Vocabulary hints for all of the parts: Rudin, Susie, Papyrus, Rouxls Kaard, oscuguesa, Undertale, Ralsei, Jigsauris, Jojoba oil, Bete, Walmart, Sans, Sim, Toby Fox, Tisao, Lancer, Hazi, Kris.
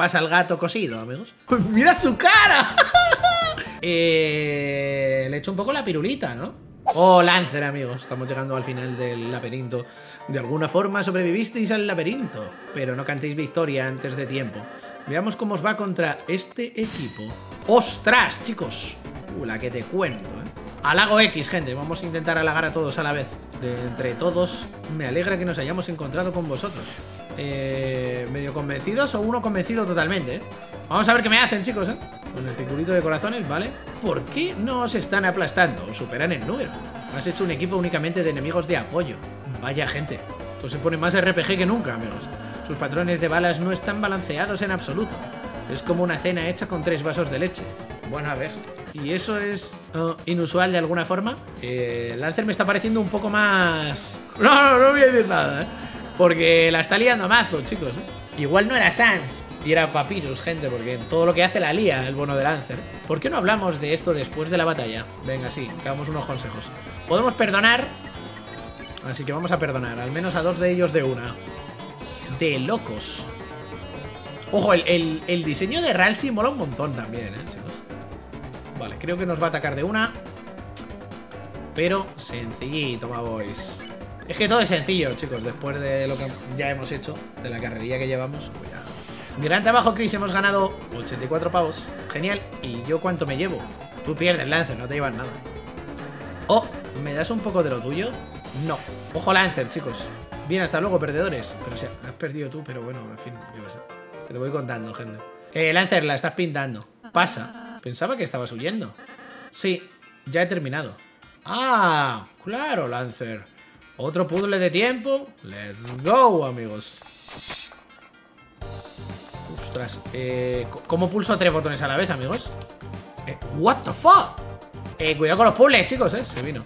pasa al gato cosido, amigos. ¡Pues mira su cara! Le echo un poco la pirulita, ¿no? ¡Oh, Lancer, amigos! Estamos llegando al final del laberinto. De alguna forma sobrevivisteis al laberinto, pero no cantéis victoria antes de tiempo. Veamos cómo os va contra este equipo. ¡Ostras, chicos! La que te cuento, ¿eh? Halago X, gente. Vamos a intentar halagar a todos a la vez. De entre todos, me alegra que nos hayamos encontrado con vosotros. ¿Medio convencidos o uno convencido totalmente? Vamos a ver qué me hacen, chicos, ¿eh? Con el circulito de corazones, ¿vale? ¿Por qué no os están aplastando? Os superan en número. Has hecho un equipo únicamente de enemigos de apoyo. Vaya, gente. Esto se pone más RPG que nunca, amigos. Sus patrones de balas no están balanceados en absoluto. Es como una cena hecha con 3 vasos de leche. Bueno, a ver. ¿Y eso es inusual de alguna forma? Lancer me está pareciendo un poco más... No voy a decir nada, ¿eh? Porque la está liando mazo, chicos, ¿eh? Igual no era Sans y era Papyrus, gente, porque todo lo que hace la lía el bono de Lancer. ¿Por qué no hablamos de esto después de la batalla? Venga, sí, hagamos unos consejos. Podemos perdonar, así que vamos a perdonar, al menos a 2 de ellos de una. De locos. Ojo, el diseño de Ralsei mola un montón también, ¿eh, chicos? Vale, creo que nos va a atacar de una. Pero sencillito, my boys. Es que todo es sencillo, chicos. Después de lo que ya hemos hecho, de la carrería que llevamos, cuidado. Gran trabajo, Kris, hemos ganado 84 pavos. Genial. ¿Y yo cuánto me llevo? Tú pierdes, Lancer, no te llevas nada. Oh, ¿me das un poco de lo tuyo? No. Ojo, Lancer, chicos. Bien, hasta luego, perdedores. Pero o sea, has perdido tú, pero bueno, en fin, yo qué sé. Te lo voy contando, gente. Lancer, la estás pintando. Pasa. Pensaba que estabas huyendo. Sí, ya he terminado. ¡Ah! Claro, Lancer. Otro puzzle de tiempo. ¡Let's go, amigos! Ostras. ¿Cómo pulso 3 botones a la vez, amigos? ¿What the fuck? Cuidado con los puzzles, chicos, ¿eh? Se vino.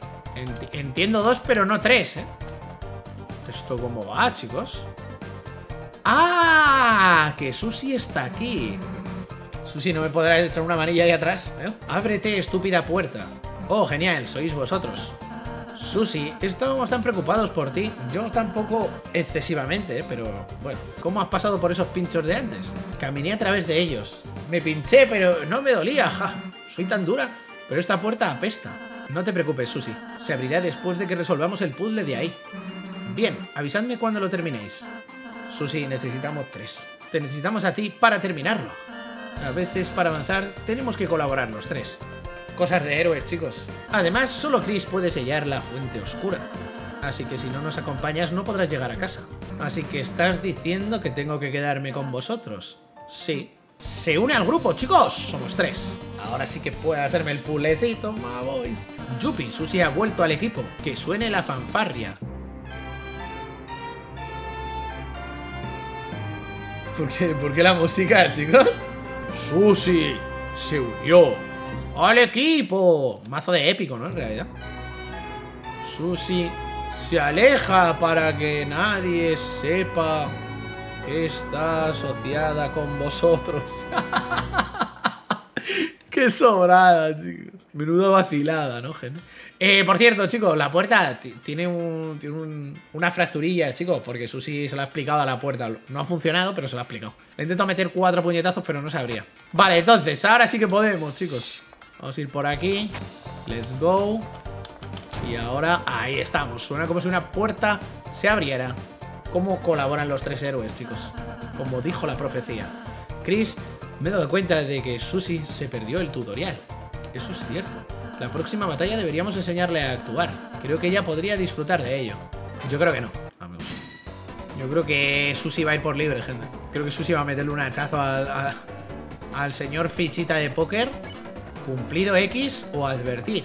Entiendo 2, pero no 3, ¿eh? ¿Esto cómo va, chicos? ¡Ah! Que Susie está aquí. Susie, no me podrás echar una manilla ahí atrás, ¿eh? Ábrete, estúpida puerta. Oh, genial, sois vosotros. Susie, estábamos tan preocupados por ti. Yo tampoco excesivamente, ¿eh? Pero bueno, ¿cómo has pasado por esos pinchos de antes? Caminé a través de ellos. Me pinché, pero no me dolía, ja. Soy tan dura, pero esta puerta apesta. No te preocupes, Susie. Se abrirá después de que resolvamos el puzzle de ahí. Bien, avisadme cuando lo terminéis. Susie, necesitamos 3. Te necesitamos a ti para terminarlo. A veces, para avanzar, tenemos que colaborar los 3. Cosas de héroes, chicos. Además, solo Kris puede sellar la fuente oscura. Así que si no nos acompañas, no podrás llegar a casa. Así que estás diciendo que tengo que quedarme con vosotros. Sí. ¡Se une al grupo, chicos! Somos 3. Ahora sí que puedo hacerme el pulecito, my boys. Yupi, Susie ha vuelto al equipo. Que suene la fanfarria. ¿Por qué la música, chicos? Susie se unió al equipo. Mazo de épico, ¿no? En realidad. Susie se aleja para que nadie sepa que está asociada con vosotros. Qué sobrada, chicos. Menuda vacilada, ¿no, gente? Por cierto, chicos, la puerta tiene una fracturilla, chicos, porque Susie se la ha explicado a la puerta. No ha funcionado, pero se la ha explicado. Le he intentado meter 4 puñetazos, pero no se abría. Vale, entonces, ahora sí que podemos, chicos. Vamos a ir por aquí. Let's go. Y ahora, ahí estamos. Suena como si una puerta se abriera. ¿Cómo colaboran los 3 héroes, chicos? Como dijo la profecía. Kris, me he dado cuenta de que Susie se perdió el tutorial. Eso es cierto. La próxima batalla deberíamos enseñarle a actuar. Creo que ella podría disfrutar de ello. Yo creo que no. Yo creo que Susie va a ir por libre, gente. Creo que Susie va a meterle un hachazo al señor fichita de póker. Cumplido X o advertir.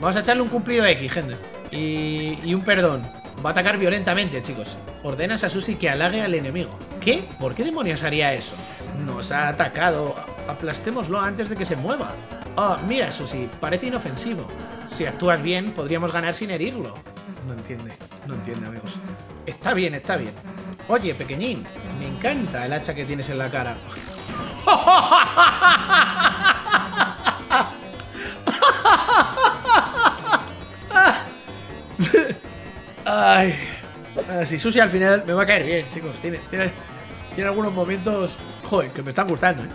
Vamos a echarle un cumplido X, gente. Y un perdón. Va a atacar violentamente, chicos. Ordenas a Susie que halague al enemigo. ¿Qué? ¿Por qué demonios haría eso? Nos ha atacado. Aplastémoslo antes de que se mueva. Oh, mira, Susie, parece inofensivo. Si actúas bien, podríamos ganar sin herirlo. No entiende, amigos. Está bien. Oye, pequeñín, me encanta el hacha que tienes en la cara. Ay. Si Susie al final me va a caer bien, chicos. Tiene algunos momentos Joder, que me están gustando, ¿eh?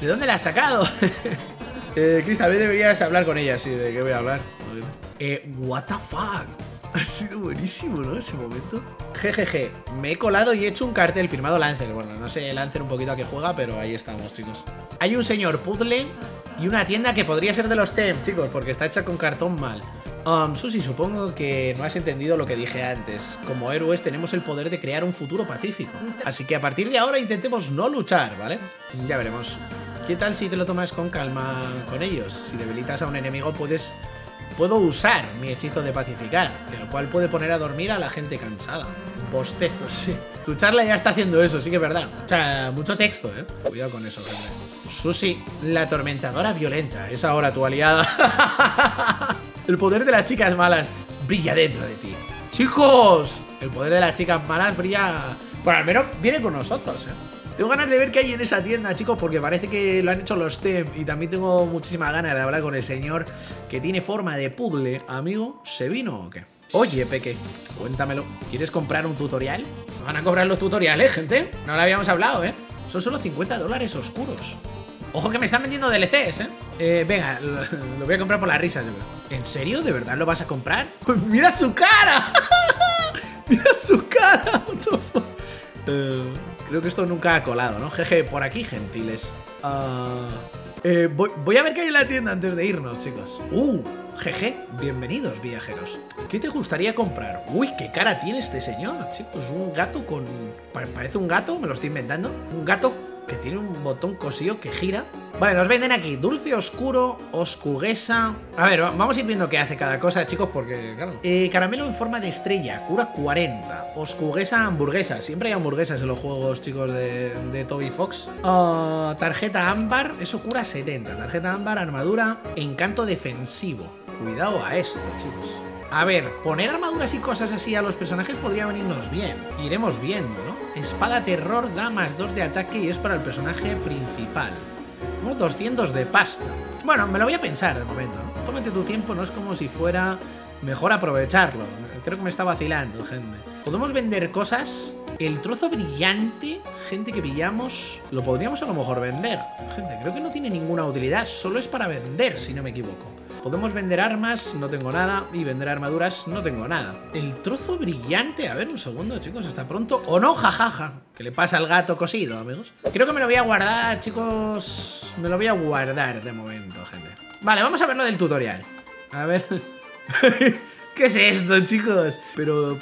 ¿De dónde la has sacado? Kris, también deberías hablar con ella, sí, ¿de qué voy a hablar? What the fuck. Ha sido buenísimo, ¿no? Ese momento. Jejeje, me he colado y he hecho un cartel firmado Lancer. Bueno, no sé Lancer un poquito a qué juega, pero ahí estamos, chicos. Hay un señor puzzle y una tienda que podría ser de los TEM, chicos, porque está hecha con cartón mal. Susie, supongo que no has entendido lo que dije antes. Como héroes tenemos el poder de crear un futuro pacífico. Así que a partir de ahora intentemos no luchar, ¿vale? Ya veremos. ¿Qué tal si te lo tomas con calma con ellos? Si debilitas a un enemigo puedes... Puedo usar mi hechizo de pacificar, el cual puede poner a dormir a la gente cansada. Bostezos, sí. Tu charla ya está haciendo eso, sí que es verdad. O sea, mucho texto, ¿eh? Cuidado con eso, hombre. Susie, la atormentadora violenta. Es ahora tu aliada. El poder de las chicas malas brilla dentro de ti. ¡Chicos! El poder de las chicas malas brilla... Bueno, al menos viene con nosotros, ¿eh? Tengo ganas de ver qué hay en esa tienda, chicos, porque parece que lo han hecho los TEM. Y también tengo muchísimas ganas de hablar con el señor que tiene forma de puzzle. Amigo, ¿se vino o qué? Oye, Peque, cuéntamelo. ¿Quieres comprar un tutorial? ¿Me van a cobrar los tutoriales, gente? No lo habíamos hablado, ¿eh? Son solo 50 dólares oscuros. Ojo que me están vendiendo DLCs, ¿eh? Venga, lo voy a comprar por la risa, yo creo. ¿En serio? ¿De verdad lo vas a comprar? ¡Pues mira su cara! ¡Mira su cara! Creo que esto nunca ha colado, ¿no? Jeje, por aquí, gentiles. Voy a ver qué hay en la tienda antes de irnos, chicos. Jeje, bienvenidos, viajeros. ¿Qué te gustaría comprar? Uy, qué cara tiene este señor, chicos. Un gato con... Parece un gato, me lo estoy inventando. Un gato que tiene un botón cosido que gira. Vale, nos venden aquí dulce oscuro, oscuguesa... A ver, vamos a ir viendo qué hace cada cosa, chicos, porque... claro. Caramelo en forma de estrella, cura 40. Oscuguesa, hamburguesa. Siempre hay hamburguesas en los juegos, chicos, de Toby Fox. Tarjeta ámbar, eso cura 70. Tarjeta ámbar, armadura, encanto defensivo. Cuidado a esto, chicos. A ver, poner armaduras y cosas así a los personajes podría venirnos bien. Iremos viendo, ¿no? Espada terror da más 2 de ataque y es para el personaje principal. Tengo 200 de pasta. Bueno, me lo voy a pensar de momento. Tómate tu tiempo, no es como si fuera... Mejor aprovecharlo. Creo que me está vacilando, gente. ¿Podemos vender cosas? El trozo brillante, gente, que pillamos, lo podríamos a lo mejor vender. Gente, creo que no tiene ninguna utilidad. Solo es para vender, si no me equivoco. Podemos vender armas, no tengo nada. Y vender armaduras, no tengo nada. El trozo brillante, a ver, un segundo, chicos. Hasta pronto, o no, jajaja. ¿Qué le pasa al gato cosido, amigos? Creo que me lo voy a guardar, chicos. Me lo voy a guardar de momento, gente. Vale, vamos a ver lo del tutorial. A ver... ¿Qué es esto, chicos? Pero,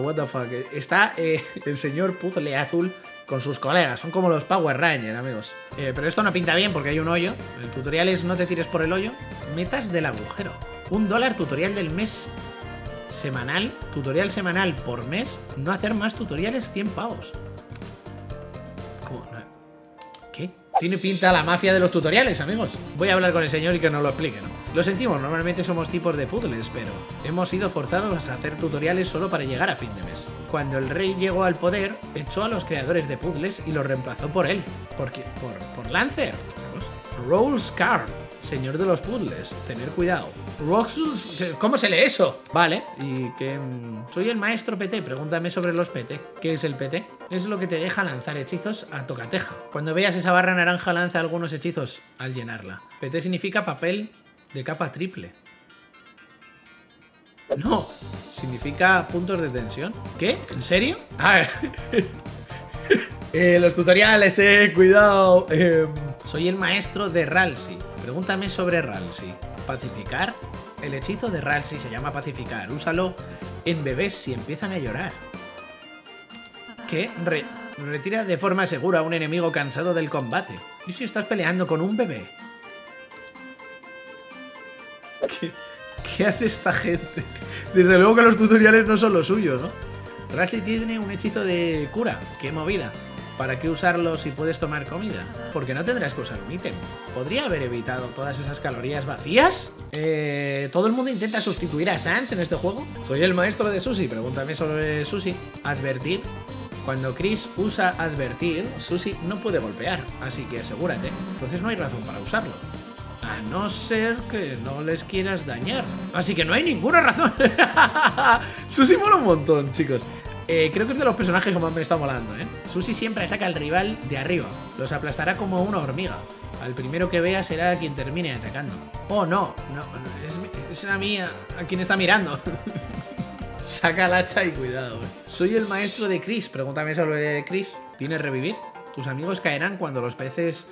what the fuck. Está el señor puzzle azul con sus colegas. Son como los Power Rangers, amigos. Pero esto no pinta bien porque hay un hoyo. El tutorial es no te tires por el hoyo. Metas del agujero. $1 tutorial del mes semanal. Tutorial semanal por mes. No hacer más tutoriales, 100 pavos. ¿Cómo? ¿Qué? Tiene pinta la mafia de los tutoriales, amigos. Voy a hablar con el señor y que nos lo explique, ¿no? Lo sentimos, normalmente somos tipos de puzzles, pero hemos sido forzados a hacer tutoriales solo para llegar a fin de mes. Cuando el rey llegó al poder, echó a los creadores de puzzles y los reemplazó por él. ¿Por qué? Por Lancer, ¿sabes? Rouxls Kaard, señor de los puzzles, tener cuidado. Rouxls... ¿Cómo se lee eso? Vale, y que... Soy el maestro PT, pregúntame sobre los PT. ¿Qué es el PT? Es lo que te deja lanzar hechizos a tocateja. Cuando veas esa barra naranja, lanza algunos hechizos al llenarla. PT significa papel... de capa triple. No, significa puntos de tensión. ¿Qué? ¿En serio? A ver. Los tutoriales, cuidado. Soy el maestro de Ralsei. Pregúntame sobre Ralsei. Pacificar. El hechizo de Ralsei se llama pacificar. Úsalo en bebés si empiezan a llorar. ¿Qué? Retira de forma segura a un enemigo cansado del combate. ¿Y si estás peleando con un bebé? ¿Qué hace esta gente? Desde luego que los tutoriales no son lo suyo, ¿no? Ralsei tiene un hechizo de cura. ¡Qué movida! ¿Para qué usarlo si puedes tomar comida? Porque no tendrás que usar un ítem. ¿Podría haber evitado todas esas calorías vacías? ¿Todo el mundo intenta sustituir a Sans en este juego? Soy el maestro de Susie. Pregúntame sobre Susie. Advertir. Cuando Kris usa advertir, Susie no puede golpear. Así que asegúrate. Entonces no hay razón para usarlo. A no ser que no les quieras dañar. Así que no hay ninguna razón. Susie mola un montón, chicos. Creo que es de los personajes que más me está molando, ¿eh? Susie siempre ataca al rival de arriba. Los aplastará como una hormiga. Al primero que vea será quien termine atacando. Oh, no, no, es a mí a quien está mirando. Saca el hacha y cuidado, güey. Soy el maestro de Kris. Pregúntame sobre Kris. ¿Tienes revivir? Tus amigos caerán cuando los peces...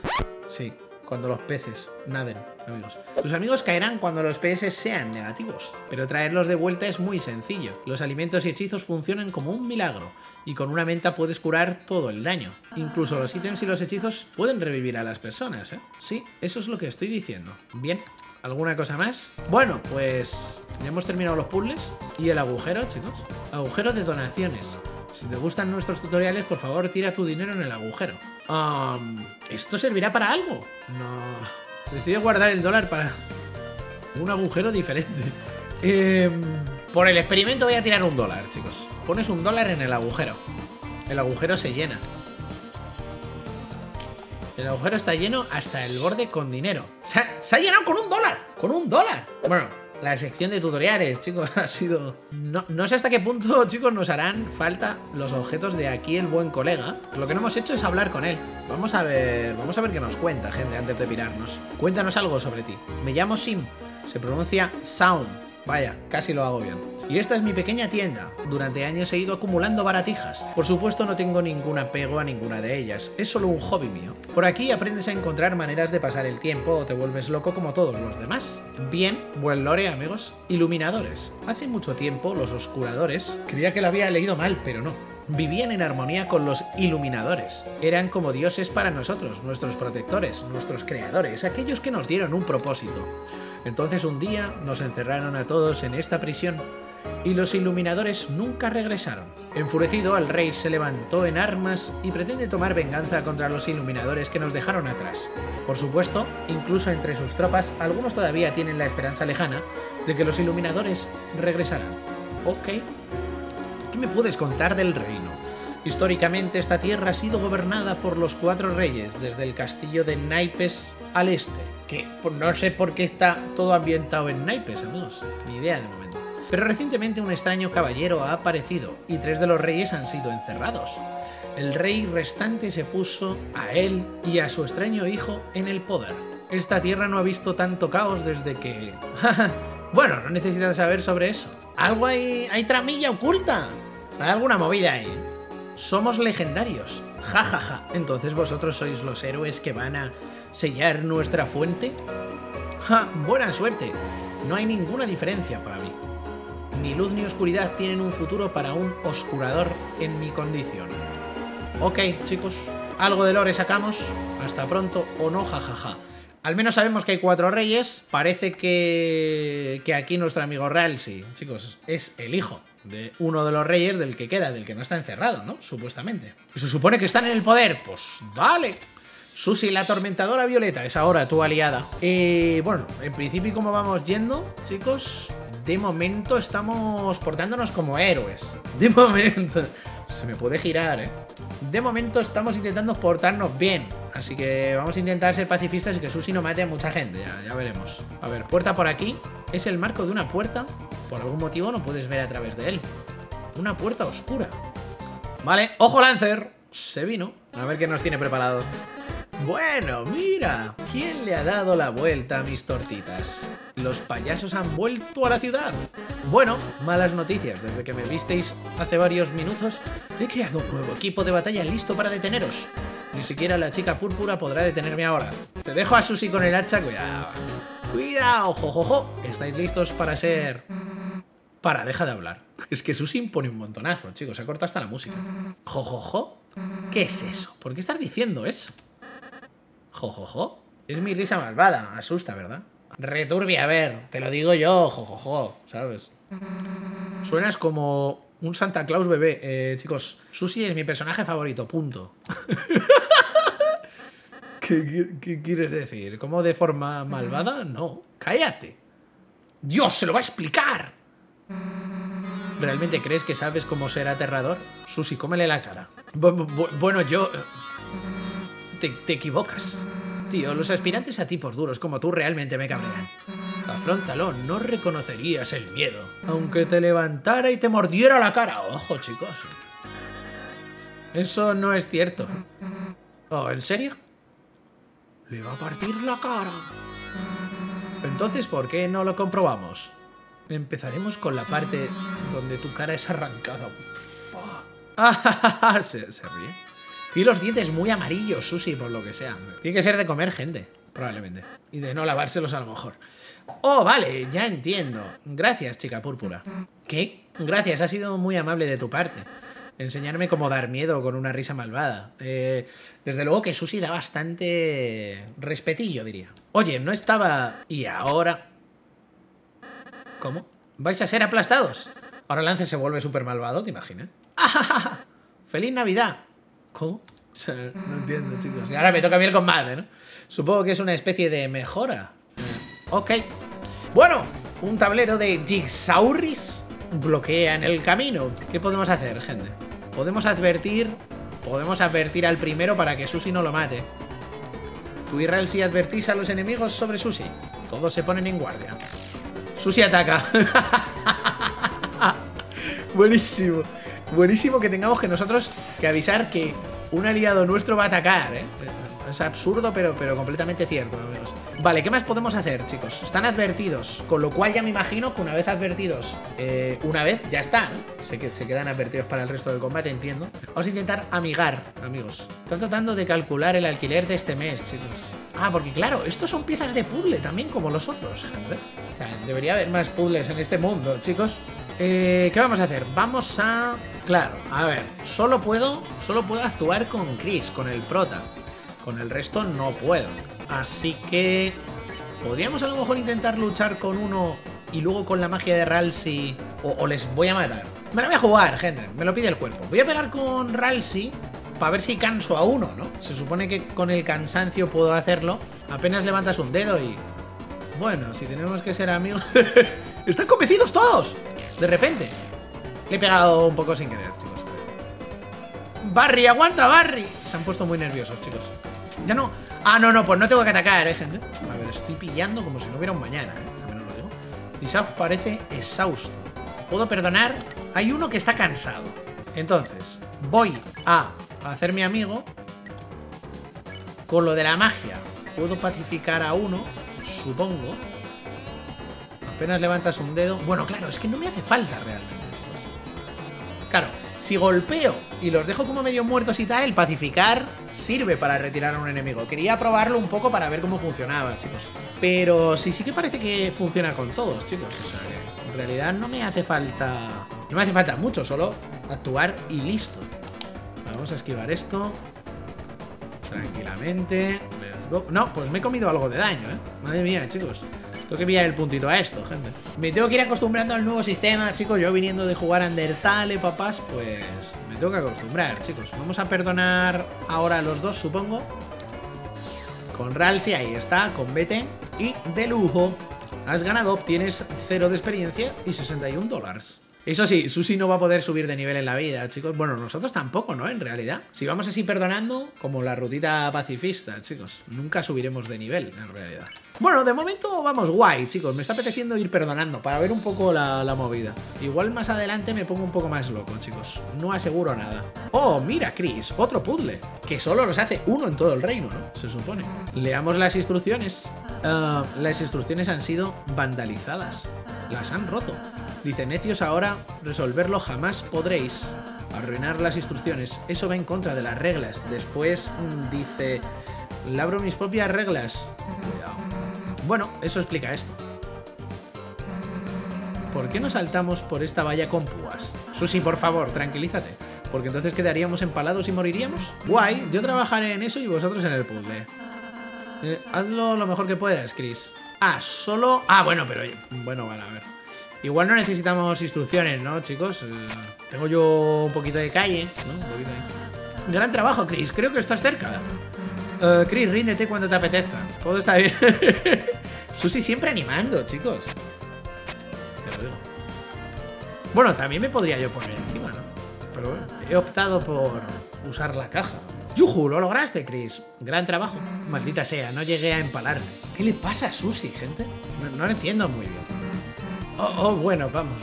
Sí, cuando los peces naden, amigos. Tus amigos caerán cuando los peces sean negativos. Pero traerlos de vuelta es muy sencillo. Los alimentos y hechizos funcionan como un milagro. Y con una menta puedes curar todo el daño. Incluso los ítems y los hechizos pueden revivir a las personas, ¿eh? Sí, eso es lo que estoy diciendo. Bien. ¿Alguna cosa más? Bueno, pues ya hemos terminado los puzzles. Y el agujero, chicos. Agujero de donaciones. Si te gustan nuestros tutoriales, por favor, tira tu dinero en el agujero. ¿Esto servirá para algo? No. Decide guardar el dólar para un agujero diferente. Por el experimento voy a tirar $1, chicos. Pones $1 en el agujero. El agujero se llena. El agujero está lleno hasta el borde con dinero. ¡Se ha llenado con $1! ¡Con $1! Bueno, la sección de tutoriales, chicos, ha sido... No sé hasta qué punto, chicos, nos harán falta los objetos de aquí el buen colega. Lo que no hemos hecho es hablar con él. Vamos a ver qué nos cuenta, gente, antes de pirarnos. Cuéntanos algo sobre ti. Me llamo Sim. Se pronuncia Sound. Vaya, casi lo hago bien. Y esta es mi pequeña tienda. Durante años he ido acumulando baratijas. Por supuesto no tengo ningún apego a ninguna de ellas. Es solo un hobby mío. Por aquí aprendes a encontrar maneras de pasar el tiempo o te vuelves loco como todos los demás. Bien, buen lore, amigos. Iluminadores. Hace mucho tiempo los oscuradores... Creía que lo había leído mal, pero no. Vivían en armonía con los iluminadores. Eran como dioses para nosotros, nuestros protectores, nuestros creadores, aquellos que nos dieron un propósito. Entonces un día nos encerraron a todos en esta prisión y los iluminadores nunca regresaron. Enfurecido, el rey se levantó en armas y pretende tomar venganza contra los iluminadores que nos dejaron atrás. Por supuesto, incluso entre sus tropas, algunos todavía tienen la esperanza lejana de que los iluminadores regresarán. Ok. ¿Qué me puedes contar del reino? Históricamente esta tierra ha sido gobernada por los 4 reyes, desde el castillo de Naipes al este. Que no sé por qué está todo ambientado en Naipes, amigos. Ni idea de momento. Pero recientemente un extraño caballero ha aparecido y 3 de los reyes han sido encerrados. El rey restante se puso a él y a su extraño hijo en el poder. Esta tierra no ha visto tanto caos desde que... Bueno, no necesitas saber sobre eso. Algo hay tramilla oculta. Hay alguna movida ahí. Somos legendarios. Ja, ja, ja. ¿Entonces vosotros sois los héroes que van a sellar nuestra fuente? Ja, buena suerte. No hay ninguna diferencia para mí. Ni luz ni oscuridad tienen un futuro para un oscurador en mi condición. Ok, chicos. Algo de lore sacamos. Hasta pronto o no, ja, ja, ja. Al menos sabemos que hay 4 reyes. Parece que aquí nuestro amigo Ralsei, chicos, es el hijo de uno de los reyes del que queda, del que no está encerrado, ¿no? Supuestamente. Y se supone que están en el poder. Pues dale. Susie, la atormentadora violeta, es ahora tu aliada. Bueno, en principio, ¿cómo vamos yendo, chicos? De momento estamos portándonos como héroes. De momento. Se me puede girar, ¿eh? De momento estamos intentando portarnos bien. Así que vamos a intentar ser pacifistas y que Susie no mate a mucha gente. Ya veremos. A ver, puerta por aquí. Es el marco de una puerta. Por algún motivo no puedes ver a través de él. Una puerta oscura. Vale, ojo Lancer. Se vino. A ver qué nos tiene preparado. Bueno, mira. ¿Quién le ha dado la vuelta a mis tortitas? Los payasos han vuelto a la ciudad. Bueno, malas noticias. Desde que me visteis hace varios minutos, he creado un nuevo equipo de batalla listo para deteneros. Ni siquiera la chica púrpura podrá detenerme ahora. Te dejo a Susie con el hacha. Cuidado. Cuidado, jojojo. ¿Estáis listos para ser...? Para, deja de hablar. Es que Susie impone un montonazo, chicos. Se ha cortado hasta la música. Jojojo. ¿Qué es eso? ¿Por qué estás diciendo eso? Jojojo. Es mi risa malvada. Asusta, ¿verdad? Returbia, a ver. Te lo digo yo, jojojo. ¿Sabes? Suenas como un Santa Claus bebé. Chicos, Susie es mi personaje favorito. Punto. ¿Qué quieres decir? ¿Cómo de forma malvada? No. ¡Cállate! ¡Dios, se lo va a explicar! ¿Realmente crees que sabes cómo ser aterrador? Susie, cómele la cara. Bueno, yo... Te equivocas. Tío, los aspirantes a tipos duros como tú realmente me cabrean. Afróntalo, no reconocerías el miedo. Aunque te levantara y te mordiera la cara. Ojo, chicos. Eso no es cierto. Oh, ¿en serio? Le va a partir la cara. Entonces, ¿por qué no lo comprobamos? Empezaremos con la parte donde tu cara es arrancada. Ah, se ríe. Tiene los dientes muy amarillos, Susie, por lo que sea. Tiene que ser de comer gente, probablemente. Y de no lavárselos a lo mejor. Oh, vale, ya entiendo. Gracias, chica púrpura. ¿Qué? Gracias, ha sido muy amable de tu parte. Enseñarme cómo dar miedo con una risa malvada. Desde luego que Susie da bastante respetillo, diría. Oye, no estaba... Y ahora... ¿Cómo? ¿Vais a ser aplastados? Ahora Lancer se vuelve súper malvado, ¿te imaginas? ¡Ah! ¡Feliz Navidad! ¿Cómo? O sea, no entiendo, chicos. Y ahora me toca a mí el combate, ¿no? Supongo que es una especie de mejora. Ok. Bueno, un tablero de Jigsauris bloquea en el camino. ¿Qué podemos hacer, gente? Podemos advertir al primero para que Susie no lo mate. Tú y Ralsei advertís a los enemigos sobre Susie. Todos se ponen en guardia. Susie ataca. Buenísimo. Buenísimo que tengamos que nosotros que avisar que un aliado nuestro va a atacar, ¿eh? Es absurdo, pero completamente cierto, amigos. Vale, ¿qué más podemos hacer, chicos? Están advertidos, con lo cual ya me imagino que una vez advertidos, ya está, ¿no? Sé que se quedan advertidos para el resto del combate, entiendo. Vamos a intentar amigar, amigos. Están tratando de calcular el alquiler de este mes, chicos. Ah, porque claro, estos son piezas de puzzle también, como los otros, gente. O sea, debería haber más puzzles en este mundo, chicos. ¿Qué vamos a hacer? Vamos a... Claro, a ver, solo puedo actuar con Kris, con el prota. Con el resto no puedo. Así que... Podríamos a lo mejor intentar luchar con uno y luego con la magia de Ralsei. O les voy a matar. Me la voy a jugar, gente. Me lo pide el cuerpo. Voy a pegar con Ralsei para ver si canso a uno, ¿no? Se supone que con el cansancio puedo hacerlo. Apenas levantas un dedo y... Bueno, si tenemos que ser amigos... ¡Están convencidos todos! De repente. Le he pegado un poco sin querer, chicos. ¡Barry, aguanta, Barry! Se han puesto muy nerviosos, chicos. Ya no... Ah, no, pues no tengo que atacar, gente. A ver, estoy pillando como si no hubiera un mañana, también lo digo. Tisao parece exhausto. Puedo perdonar. Hay uno que está cansado. Entonces, voy a hacer mi amigo. Con lo de la magia puedo pacificar a uno, supongo. Apenas levantas un dedo. Bueno, claro, es que no me hace falta realmente, chicos. Claro, si golpeo y los dejo como medio muertos y tal, el pacificar sirve para retirar a un enemigo. Quería probarlo un poco para ver cómo funcionaba, chicos. Pero sí que parece que funciona con todos, chicos. O sea, en realidad no me hace falta mucho, solo actuar y listo. Vamos a esquivar esto tranquilamente. Let's go. No, pues me he comido algo de daño, ¿eh? Madre mía, chicos. Tengo que pillar el puntito a esto, gente. Me tengo que ir acostumbrando al nuevo sistema, chicos. Yo viniendo de jugar Undertale, papás, pues me tengo que acostumbrar, chicos. Vamos a perdonar ahora a los dos, supongo. Con Ralsei, ahí está, con Bete. Y de lujo. Has ganado, obtienes 0 de experiencia y $61. Eso sí, Susie no va a poder subir de nivel en la vida, chicos. Bueno, nosotros tampoco, ¿no? En realidad. Si vamos así perdonando, como la rutita pacifista, chicos. Nunca subiremos de nivel, en realidad. Bueno, de momento vamos guay, chicos. Me está apeteciendo ir perdonando para ver un poco la movida. Igual más adelante me pongo un poco más loco, chicos. No aseguro nada. Oh, mira, Kris, otro puzzle. Que solo los hace uno en todo el reino, ¿no? Se supone. Leamos las instrucciones. Las instrucciones han sido vandalizadas. Las han roto. Dice, necios ahora, resolverlo jamás podréis. Arruinar las instrucciones. Eso va en contra de las reglas. Después dice, labro mis propias reglas. Cuidado. Bueno, eso explica esto. ¿Por qué no saltamos por esta valla con púas? Susie, por favor, tranquilízate. Porque entonces quedaríamos empalados y moriríamos. Guay, yo trabajaré en eso y vosotros en el puzzle. Hazlo lo mejor que puedas, Kris. Ah, solo... Ah, bueno, pero... Bueno, vale, a ver. Igual no necesitamos instrucciones, ¿no, chicos? Tengo yo un poquito de calle, ¿no? Un poquito de... Gran trabajo, Kris. Creo que estás cerca. Kris, ríndete cuando te apetezca. Todo está bien. Susie siempre animando, chicos. Te lo digo. Bueno, también me podría yo poner encima, ¿no? Pero he optado por usar la caja. ¡Yuju! ¡Lo lograste, Kris! Gran trabajo. Maldita sea, no llegué a empalarme. ¿Qué le pasa a Susie, gente? No lo entiendo muy bien. Oh, bueno, vamos.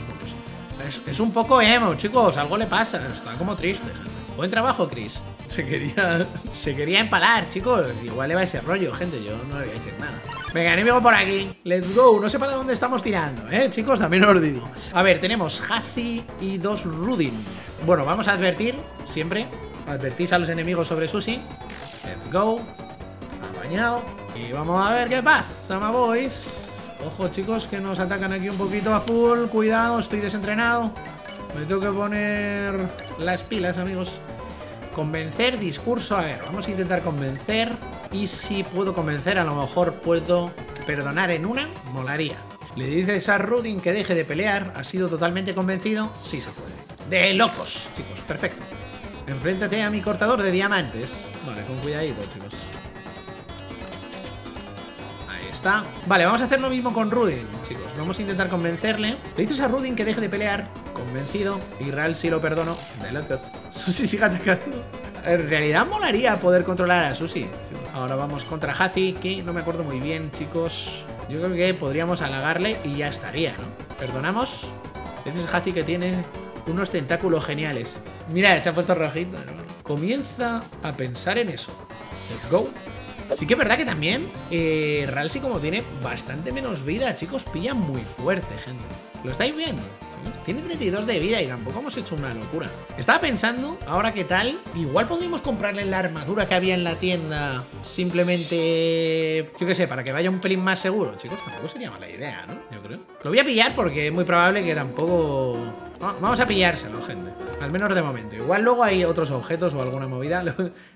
Pues, es un poco emo, chicos. Algo le pasa. Está como triste, gente. Buen trabajo, Kris. Se quería empalar, chicos. Igual le va ese rollo, gente. Yo no le voy a decir nada. Venga, enemigo por aquí. Let's go. No sé para dónde estamos tirando, chicos. También os digo. A ver, tenemos Hazi y 2 Rudin. Bueno, vamos a advertir siempre. Advertís a los enemigos sobre Susie. Let's go. Ha bañado. Y vamos a ver qué pasa, my boys. Ojo, chicos, que nos atacan aquí un poquito a full. Cuidado, estoy desentrenado. Me tengo que poner las pilas, amigos. Convencer, discurso. A ver, vamos a intentar convencer. Y si puedo convencer, a lo mejor puedo perdonar en una. Molaría. Le dices a Rudin que deje de pelear. ¿Ha sido totalmente convencido? Sí se puede. De locos, chicos. Perfecto. Enfréntate a mi cortador de diamantes. Vale, con cuidadito, chicos. Ahí está. Vale, vamos a hacer lo mismo con Rudin, chicos. Vamos a intentar convencerle. Le dices a Rudin que deje de pelear. Convencido. Y Ralsei lo perdono. De locos. Susie sigue atacando. En realidad molaría poder controlar a Susie. Ahora vamos contra Hazi, que no me acuerdo muy bien, chicos. Yo creo que podríamos halagarle y ya estaría, ¿no? Perdonamos. Le dices a Hazi que tiene unos tentáculos geniales. Mira, se ha puesto rojito. Comienza a pensar en eso. Let's go. Sí que es verdad que también Ralsei, como tiene bastante menos vida, chicos, pilla muy fuerte, gente. ¿Lo estáis viendo? Tiene 32 de vida y tampoco hemos hecho una locura. Estaba pensando, ahora qué tal. Igual podríamos comprarle la armadura que había en la tienda. Simplemente, yo qué sé, para que vaya un pelín más seguro. Chicos, tampoco sería mala idea, ¿no? Yo creo. Lo voy a pillar porque es muy probable que tampoco... Vamos a pillárselo, gente. Al menos de momento. Igual luego hay otros objetos o alguna movida.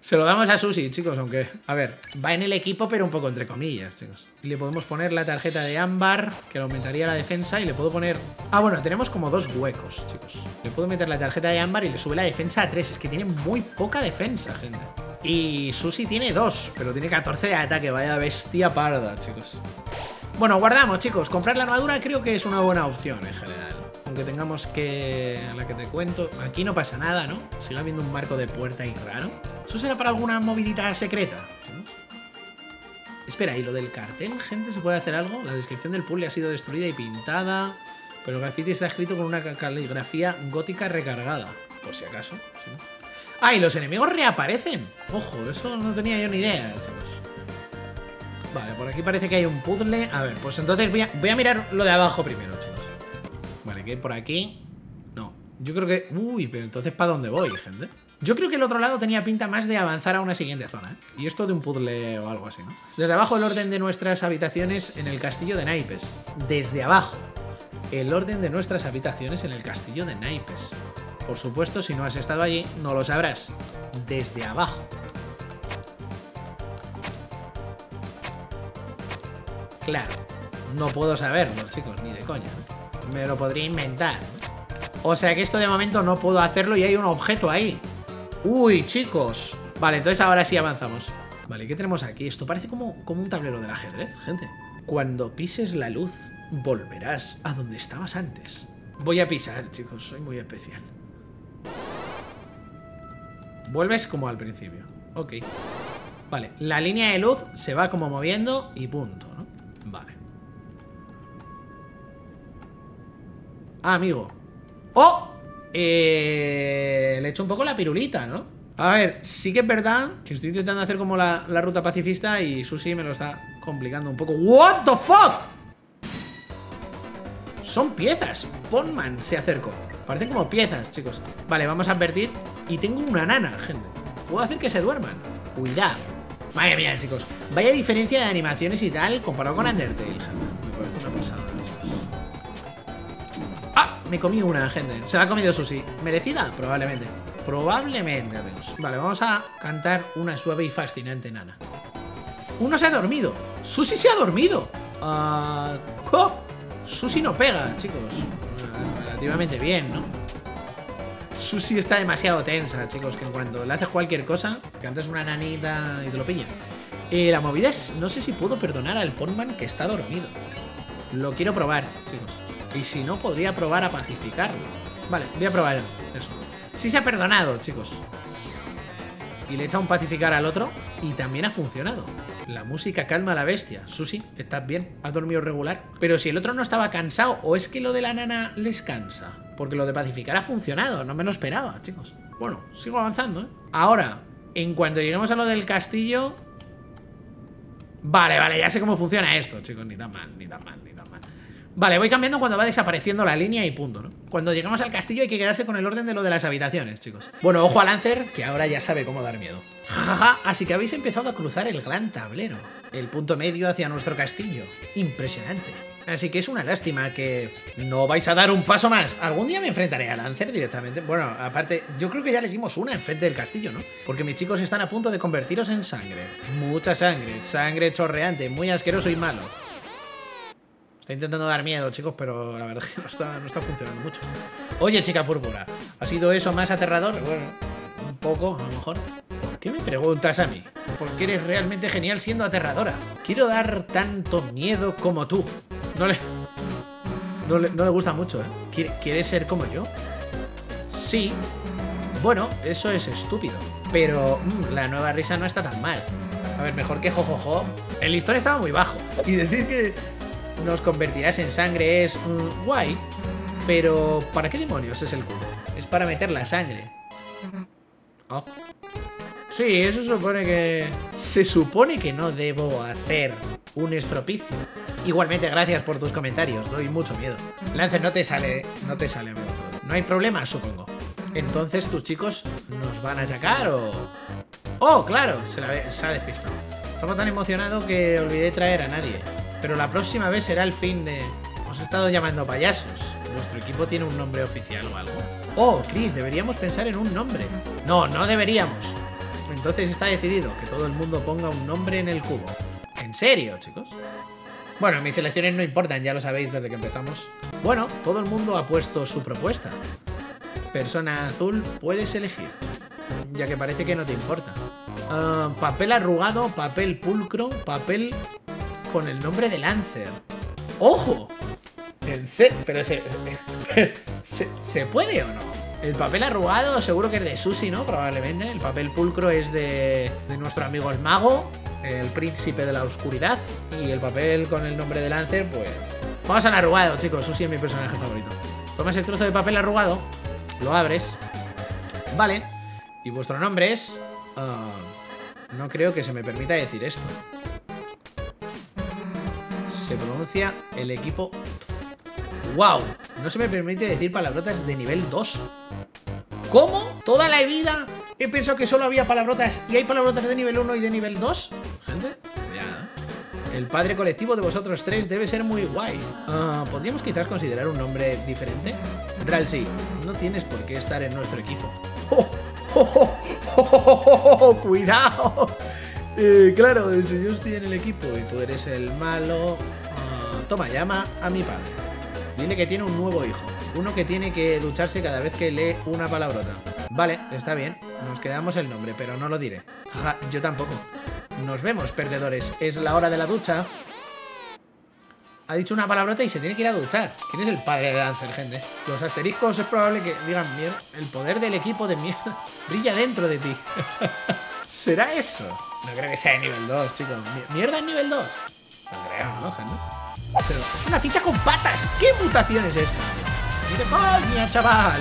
Se lo damos a Susie, chicos, aunque... A ver, va en el equipo, pero un poco entre comillas, chicos. Y le podemos poner la tarjeta de ámbar, que le aumentaría la defensa. Y le puedo poner... Ah, bueno, tenemos como 2 huecos, chicos. Le puedo meter la tarjeta de ámbar y le sube la defensa a 3. Es que tiene muy poca defensa, gente. Y Susie tiene 2, pero tiene 14 de ataque. Vaya bestia parda, chicos. Bueno, guardamos, chicos. Comprar la armadura creo que es una buena opción en general. Aunque tengamos que... La que te cuento... Aquí no pasa nada, ¿no? Sigue habiendo un marco de puerta ahí raro. ¿Eso será para alguna movilidad secreta? ¿Sí? Espera, ¿y lo del cartel, gente? ¿Se puede hacer algo? La descripción del puzzle ha sido destruida y pintada, pero el graffiti está escrito con una caligrafía gótica recargada. Por si acaso. ¿Sí? ¡Ah! Y los enemigos reaparecen. Ojo, eso no tenía yo ni idea, chicos. Vale, por aquí parece que hay un puzzle. A ver, pues entonces voy a mirar lo de abajo primero, chicos. Vale, que por aquí... No, yo creo que... Uy, pero entonces ¿para dónde voy, gente? Yo creo que el otro lado tenía pinta más de avanzar a una siguiente zona, ¿eh? Y esto de un puzzle o algo así, ¿no? Desde abajo el orden de nuestras habitaciones en el castillo de naipes. Desde abajo. El orden de nuestras habitaciones en el castillo de naipes. Por supuesto, si no has estado allí, no lo sabrás. Desde abajo. Claro, no puedo saberlo, chicos, ni de coña. Me lo podría inventar. O sea que esto de momento no puedo hacerlo. Y hay un objeto ahí. Uy, chicos. Vale, entonces ahora sí avanzamos. Vale, ¿qué tenemos aquí? Esto parece como un tablero del ajedrez, gente. Cuando pises la luz, volverás a donde estabas antes. Voy a pisar, chicos, soy muy especial. Vuelves como al principio. Ok. Vale, la línea de luz se va como moviendo y punto, ¿no? Vale. Ah, amigo. ¡Oh! Le echo un poco la pirulita, ¿no? A ver, sí que es verdad que estoy intentando hacer como la ruta pacifista y Susie me lo está complicando un poco. ¡What the fuck! Son piezas. Portman se acercó. Parecen como piezas, chicos. Vale, vamos a advertir. Y tengo una nana, gente. Puedo hacer que se duerman. Cuidado. Madre mía, chicos. Vaya diferencia de animaciones y tal comparado con Undertale. Me parece una pasada. Me comí una, gente. Se la ha comido Susie. ¿Merecida? Probablemente. Probablemente, amigos. Vale, vamos a cantar una suave y fascinante nana. Uno se ha dormido. Susie se ha dormido. Susie no pega, chicos. Relativamente bien, ¿no? Susie está demasiado tensa, chicos. Que en cuanto le haces cualquier cosa, cantas una nanita y te lo pilla. La movida es... No sé si puedo perdonar al Portman que está dormido. Lo quiero probar, chicos. Y si no, podría probar a pacificarlo. Vale, voy a probar eso. Sí se ha perdonado, chicos. y le he echado un pacificar al otro y también ha funcionado. La música calma a la bestia. Susi, ¿estás bien? ¿Has dormido regular? Pero si el otro no estaba cansado, ¿o es que lo de la nana les cansa? Porque lo de pacificar ha funcionado, no me lo esperaba, chicos. Bueno, sigo avanzando, ¿eh? Ahora, en cuanto lleguemos a lo del castillo... Vale, vale, ya sé cómo funciona esto, chicos. Ni tan mal, ni tan mal, ni tan mal. Vale, voy cambiando cuando va desapareciendo la línea y punto, ¿no? Cuando llegamos al castillo hay que quedarse con el orden de lo de las habitaciones, chicos. Bueno, ojo a Lancer, que ahora ya sabe cómo dar miedo. Jajaja, así que habéis empezado a cruzar el gran tablero. El punto medio hacia nuestro castillo. Impresionante. Así que es una lástima que no vais a dar un paso más. Algún día me enfrentaré a Lancer directamente. Bueno, aparte, yo creo que ya le dimos una enfrente del castillo, ¿no? Porque mis chicos están a punto de convertiros en sangre. Mucha sangre, sangre chorreante, muy asqueroso y malo. Está intentando dar miedo, chicos, pero la verdad es que no está funcionando mucho. Oye, chica púrpura, ¿ha sido eso más aterrador? Bueno, un poco, a lo mejor. ¿Por qué me preguntas a mí? Porque eres realmente genial siendo aterradora. Quiero dar tanto miedo como tú. No le gusta mucho, ¿eh? ¿Quieres ser como yo? Sí. Bueno, eso es estúpido. Pero la nueva risa no está tan mal. A ver, mejor que jojojo. El listón estaba muy bajo. Y decir que... nos convertirás en sangre es guay, pero ¿para qué demonios es el cubo? Es para meter la sangre. Oh. Sí, eso supone que... Se supone que no debo hacer un estropicio. Igualmente, gracias por tus comentarios, doy mucho miedo. Lance, no te sale miedo. No hay problema, supongo. Entonces, ¿tus chicos nos van a atacar o...? Oh, claro, se ha despistado. Estaba tan emocionado que olvidé traer a nadie. Pero la próxima vez será el fin de... Os he estado llamando payasos. ¿Vuestro equipo tiene un nombre oficial o algo? Oh, Kris, deberíamos pensar en un nombre. No, no deberíamos. Entonces está decidido que todo el mundo ponga un nombre en el cubo. ¿En serio, chicos? Bueno, mis elecciones no importan, ya lo sabéis desde que empezamos. Bueno, todo el mundo ha puesto su propuesta. Persona azul, puedes elegir. Ya que parece que no te importa. Papel arrugado, papel pulcro, papel... con el nombre de Lancer. ¡Ojo! Pero ¿se puede o no? El papel arrugado seguro que es de Susie, ¿no? Probablemente. El papel pulcro es de nuestro amigo el mago, el príncipe de la oscuridad. Y el papel con el nombre de Lancer, pues... Vamos al arrugado, chicos. Susie es mi personaje favorito. Tomas el trozo de papel arrugado, lo abres. Vale. Y vuestro nombre es... no creo que se me permita decir esto. Se pronuncia el equipo... ¡Wow! No se me permite decir palabrotas de nivel 2. ¿Cómo? ¿Toda la vida he pensado que solo había palabrotas y hay palabrotas de nivel 1 y de nivel 2? Gente, ya. El padre colectivo de vosotros tres debe ser muy guay. ¿Podríamos quizás considerar un nombre diferente? Ralsei, no tienes por qué estar en nuestro equipo. ¡Oh! ¡Oh! ¡Oh! ¡Oh! ¡Oh! ¡Oh! ¡Oh! ¡Cuidado! Claro, si yo estoy en el equipo y tú eres el malo... toma, llama a mi padre. Dile que tiene un nuevo hijo. Uno que tiene que ducharse cada vez que lee una palabrota. Vale, está bien. Nos quedamos el nombre, pero no lo diré. Jaja, yo tampoco. Nos vemos, perdedores. Es la hora de la ducha. Ha dicho una palabrota y se tiene que ir a duchar. ¿Quién es el padre de Lancer, gente? Los asteriscos es probable que digan mierda. El poder del equipo de mierda brilla dentro de ti. ¿Será eso? No creo que sea de nivel 2, chicos. ¿Mierda es nivel 2? No creo, ¿no, gente? Pero es una ficha con patas. ¿Qué mutación es esta? ¡Qué coña, chaval!